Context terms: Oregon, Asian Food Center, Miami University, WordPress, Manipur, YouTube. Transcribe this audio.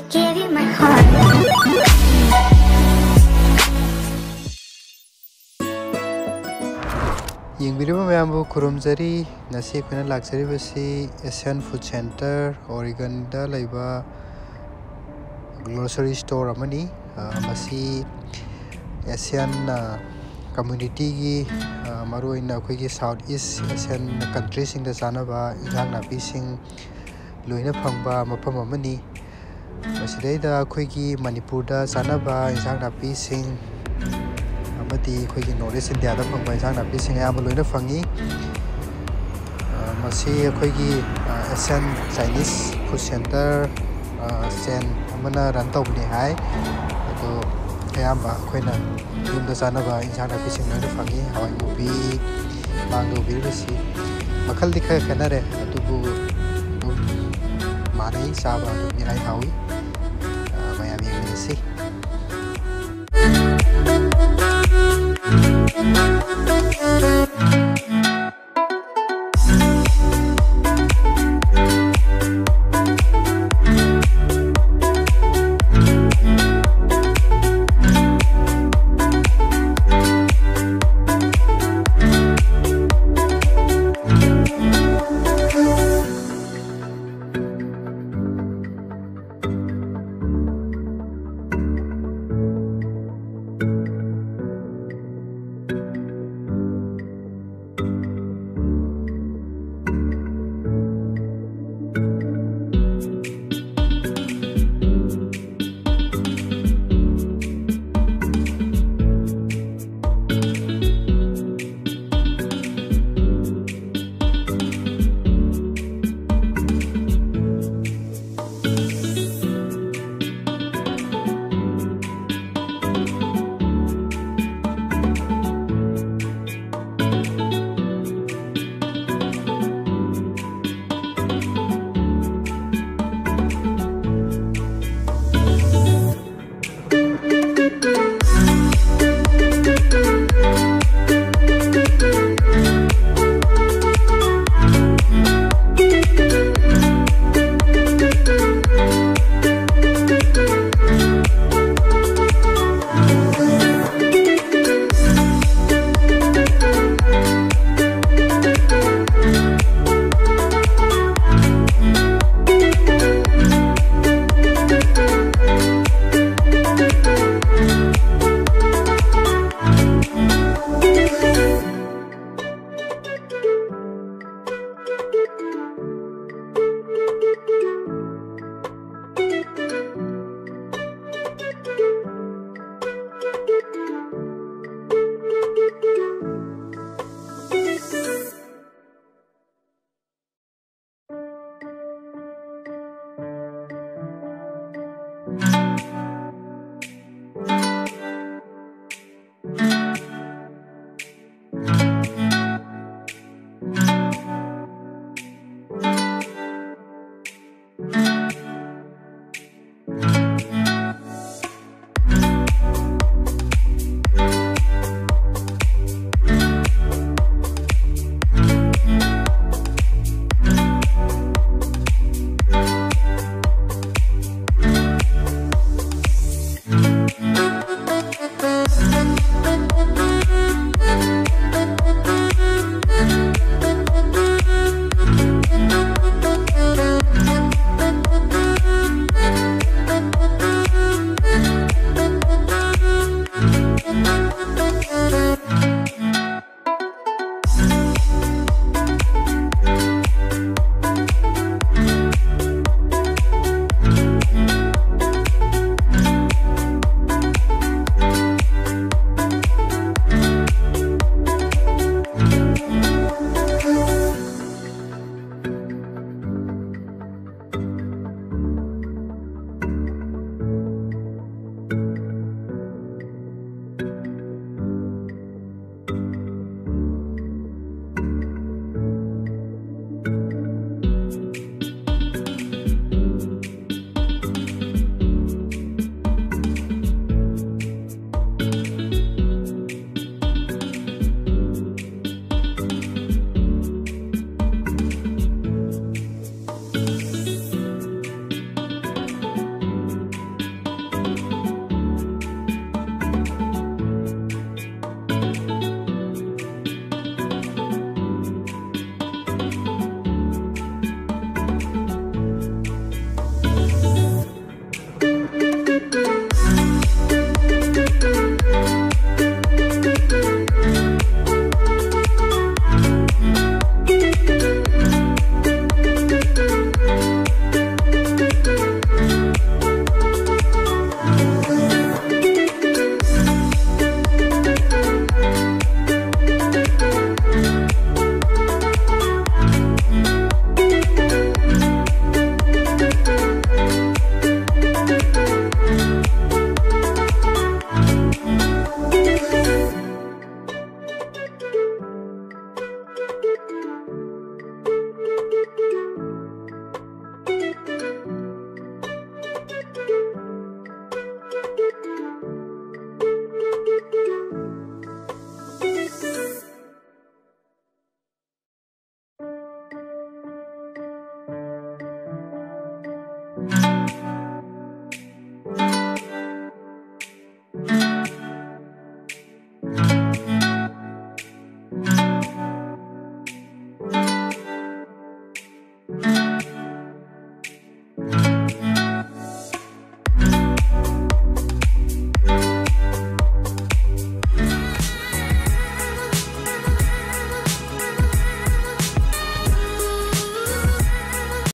I gave you my heart. Yingbiriba membu kurumzari nasi kuna luxury basi Asian Food Center Oregon da laiba grocery store amani masi Asian community gi maru ina koi gi South East Asian countries sing da sana ba jang na pising loina phangba mapam amani. Masidayda khoigi Manipur da sanaba insang napi sing amati khoigi North India da phangba insang napi sing ya boloina phangi masi khoigi Asian Chinese Food Center sen amana rantaw ni hai to ya ba khoina yum da sanaba insang napi sing loina phangi hawai movie mango birisi makhal dikha kana re to bu Mari sahabat untuk nilai hawi Miami University.